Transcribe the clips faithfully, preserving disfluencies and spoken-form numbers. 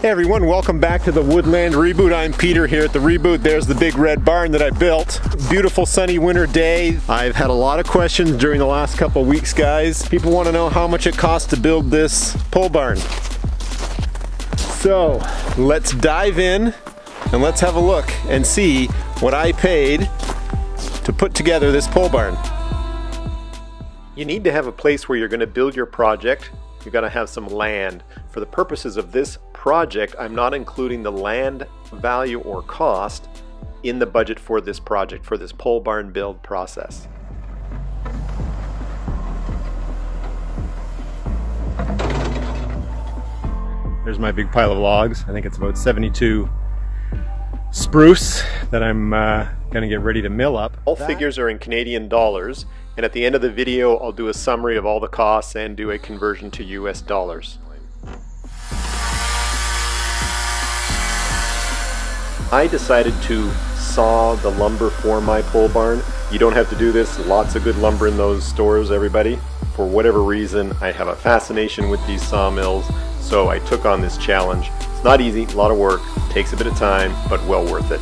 Hey everyone, welcome back to the Woodland Reboot. I'm Peter here at the Reboot. There's the big red barn that I built. Beautiful sunny winter day. I've had a lot of questions during the last couple weeks, guys. People want to know how much it costs to build this pole barn. So let's dive in and let's have a look and see what I paid to put together this pole barn. You need to have a place where you're going to build your project. You're going to have some land. For the purposes of this project, I'm not including the land value or cost in the budget for this project, for this pole barn build process. There's my big pile of logs. I think it's about seventy-two spruce that I'm uh, going to get ready to mill up. All figures are in Canadian dollars, and at the end of the video I'll do a summary of all the costs and do a conversion to U S dollars. I decided to saw the lumber for my pole barn. You don't have to do this. Lots of good lumber in those stores, everybody. For whatever reason, I have a fascination with these sawmills, so I took on this challenge. It's not easy, a lot of work, takes a bit of time, but well worth it.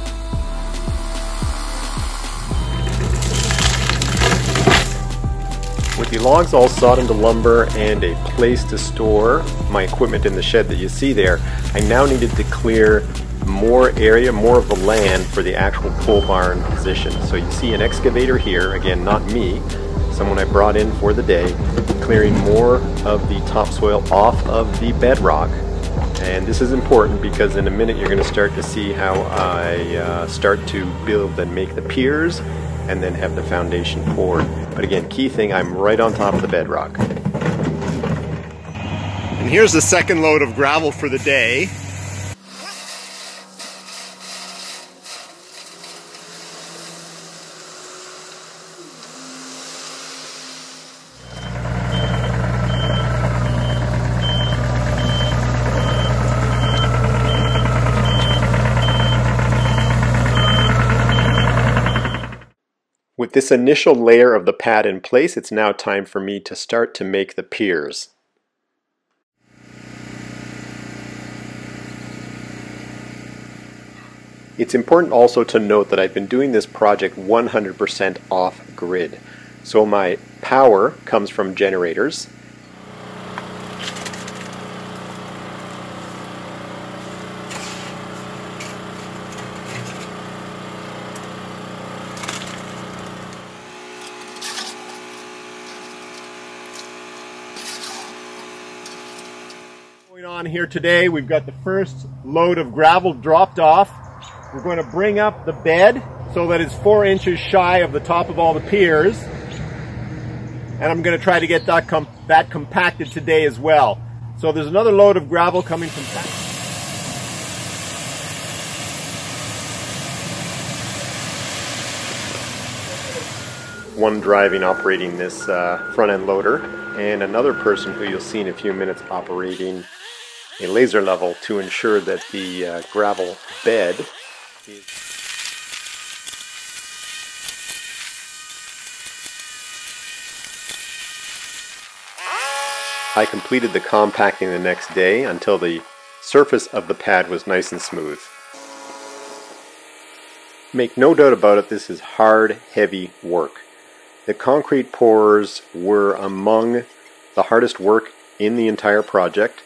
With the logs all sawed into lumber and a place to store my equipment in the shed that you see there, I now needed to clear more area, more of the land for the actual pole barn position. So you see an excavator here, again not me, someone I brought in for the day, clearing more of the topsoil off of the bedrock. And this is important because in a minute you're going to start to see how I uh, start to build and make the piers and then have the foundation poured. But again, key thing, I'm right on top of the bedrock. And here's the second load of gravel for the day. With this initial layer of the pad in place, it's now time for me to start to make the piers. It's important also to note that I've been doing this project one hundred percent off-grid. So my power comes from generators. On here today, we've got the first load of gravel dropped off. We're going to bring up the bed so that it's four inches shy of the top of all the piers, and I'm going to try to get that com that compacted today as well. So there's another load of gravel coming from that. One driving operating this uh, front end loader, and another person who you'll see in a few minutes operating a laser level to ensure that the uh, gravel bed is... I completed the compacting the next day until the surface of the pad was nice and smooth. Make no doubt about it, this is hard, heavy work. The concrete pours were among the hardest work in the entire project.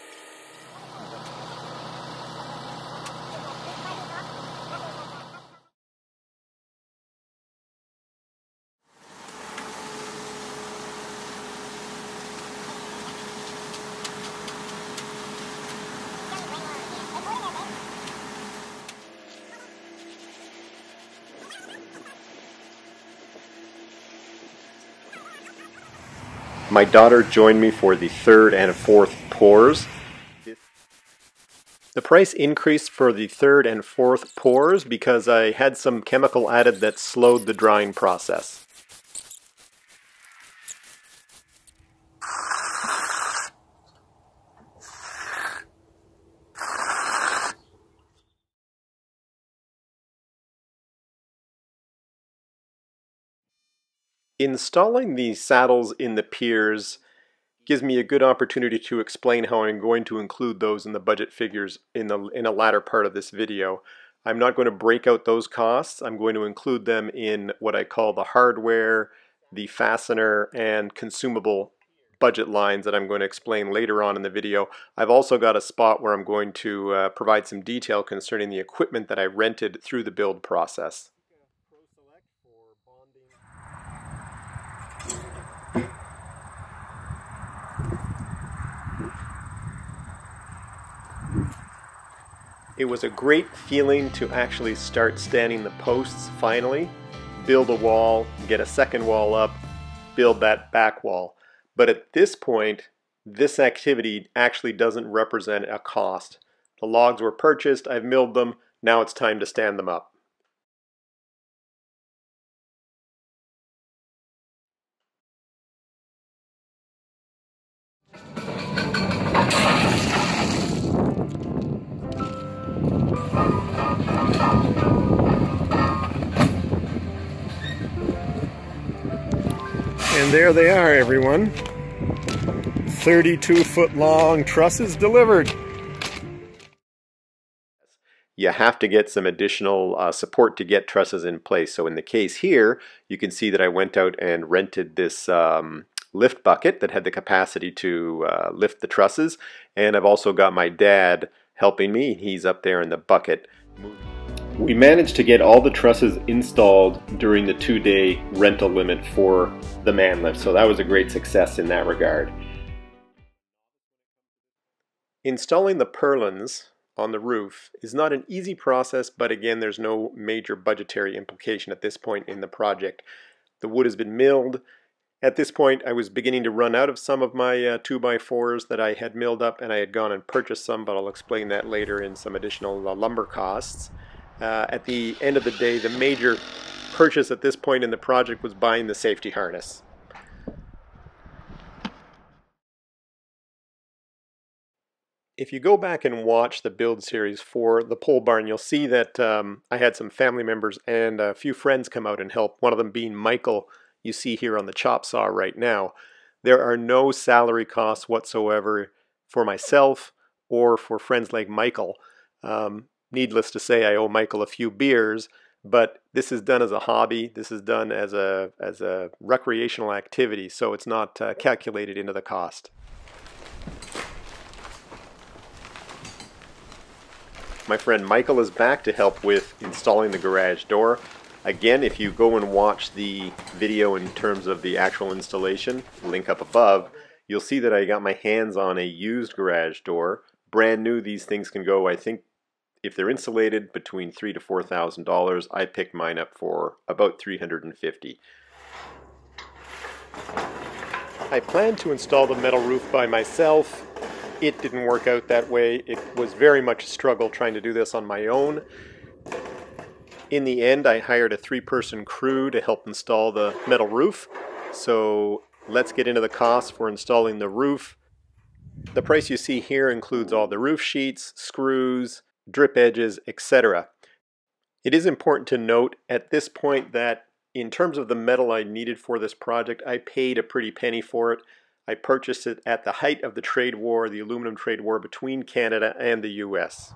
My daughter joined me for the third and fourth pours. The price increased for the third and fourth pours because I had some chemical added that slowed the drying process. Installing the saddles in the piers gives me a good opportunity to explain how I'm going to include those in the budget figures in the in a latter part of this video. I'm not going to break out those costs. I'm going to include them in what I call the hardware, the fastener, and consumable budget lines that I'm going to explain later on in the video. I've also got a spot where I'm going to uh, provide some detail concerning the equipment that I rented through the build process. It was a great feeling to actually start standing the posts finally, build a wall, get a second wall up, build that back wall. But at this point, this activity actually doesn't represent a cost. The logs were purchased, I've milled them, now it's time to stand them up. And there they are, everyone. thirty-two foot long trusses delivered. You have to get some additional uh, support to get trusses in place. So in the case here, you can see that I went out and rented this um, lift bucket that had the capacity to uh, lift the trusses. And I've also got my dad helping me. He's up there in the bucket. We managed to get all the trusses installed during the two-day rental limit for the man lift, so that was a great success in that regard. Installing the purlins on the roof is not an easy process, but again, there's no major budgetary implication at this point in the project. The wood has been milled. At this point, I was beginning to run out of some of my uh, two by fours that I had milled up, and I had gone and purchased some, but I'll explain that later in some additional uh, lumber costs. Uh, at the end of the day, the major purchase at this point in the project was buying the safety harness. If you go back and watch the build series for the pole barn, you'll see that um, I had some family members and a few friends come out and help, one of them being Michael, you see here on the chop saw right now. There are no salary costs whatsoever for myself or for friends like Michael. Um, Needless to say, I owe Michael a few beers, but this is done as a hobby. This is done as a, as a recreational activity, so it's not uh, calculated into the cost. My friend Michael is back to help with installing the garage door. Again, if you go and watch the video in terms of the actual installation, link up above, you'll see that I got my hands on a used garage door. Brand new, these things can go, I think, if they're insulated, between three to four thousand dollars. I picked mine up for about three hundred and fifty. I planned to install the metal roof by myself. It didn't work out that way. It was very much a struggle trying to do this on my own. In the end, I hired a three-person crew to help install the metal roof. So let's get into the costs for installing the roof. The price you see here includes all the roof sheets, screws, drip edges, et cetera. It is important to note at this point that in terms of the metal I needed for this project, I paid a pretty penny for it. I purchased it at the height of the trade war, the aluminum trade war between Canada and the U S.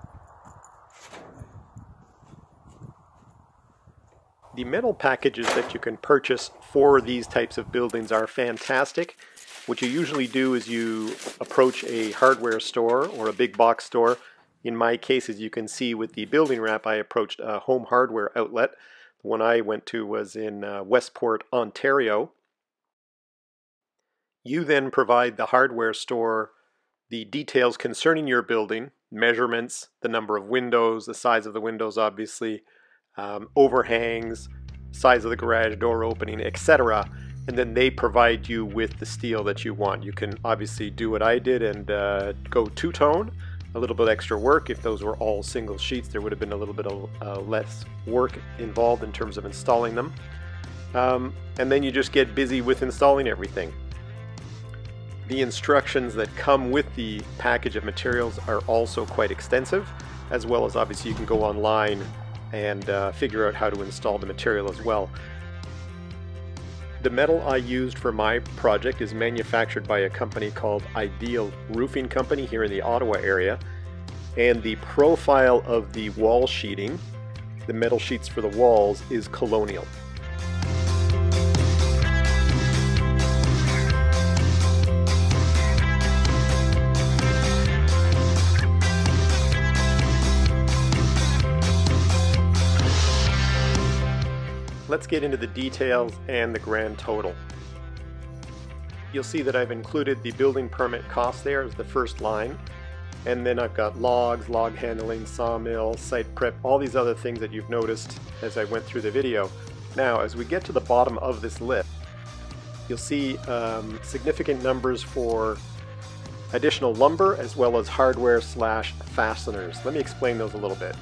The metal packages that you can purchase for these types of buildings are fantastic. What you usually do is you approach a hardware store or a big box store. In my case, as you can see with the building wrap, I approached a home hardware outlet. The one I went to was in uh, Westport, Ontario. You then provide the hardware store the details concerning your building, measurements, the number of windows, the size of the windows obviously, um, overhangs, size of the garage door opening, et cetera. And then they provide you with the steel that you want. You can obviously do what I did and uh, go two-tone. A little bit extra work. If those were all single sheets, there would have been a little bit of, uh, less work involved in terms of installing them. Um, and then you just get busy with installing everything. The instructions that come with the package of materials are also quite extensive, as well as obviously you can go online and uh, figure out how to install the material as well. The metal I used for my project is manufactured by a company called Ideal Roofing Company here in the Ottawa area, and the profile of the wall sheeting, the metal sheets for the walls, is colonial. Let's get into the details and the grand total. You'll see that I've included the building permit cost there as the first line, and then I've got logs, log handling, sawmill, site prep, all these other things that you've noticed as I went through the video. Now, as we get to the bottom of this list, you'll see um, significant numbers for additional lumber as well as hardware slash fasteners. Let me explain those a little bit.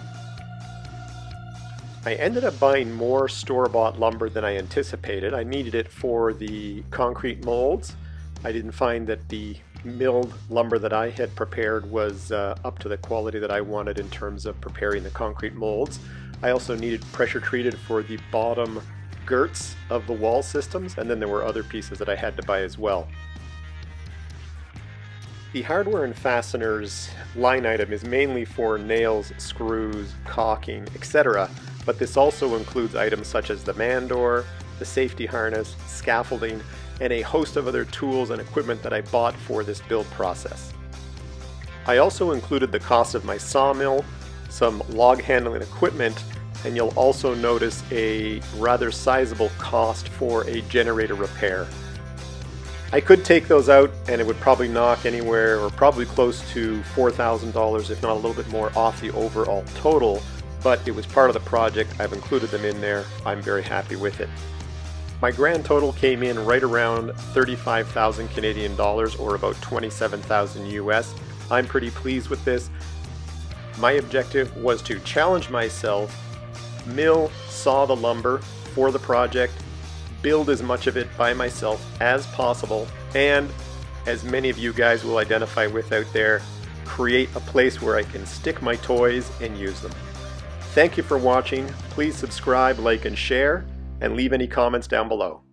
I ended up buying more store-bought lumber than I anticipated. I needed it for the concrete molds. I didn't find that the milled lumber that I had prepared was uh, up to the quality that I wanted in terms of preparing the concrete molds. I also needed pressure treated for the bottom girts of the wall systems, and then there were other pieces that I had to buy as well. The hardware and fasteners line item is mainly for nails, screws, caulking, et cetera, but this also includes items such as the mandor, the safety harness, scaffolding, and a host of other tools and equipment that I bought for this build process. I also included the cost of my sawmill, some log handling equipment, and you'll also notice a rather sizable cost for a generator repair. I could take those out and it would probably knock anywhere or probably close to four thousand dollars, if not a little bit more, off the overall total, but it was part of the project. I've included them in there. I'm very happy with it. My grand total came in right around thirty-five thousand Canadian dollars, or about twenty-seven thousand U S. I'm pretty pleased with this. My objective was to challenge myself, mill, saw the lumber for the project, build as much of it by myself as possible, and, as many of you guys will identify with out there, create a place where I can stick my toys and use them. Thank you for watching. Please subscribe, like, and share, and leave any comments down below.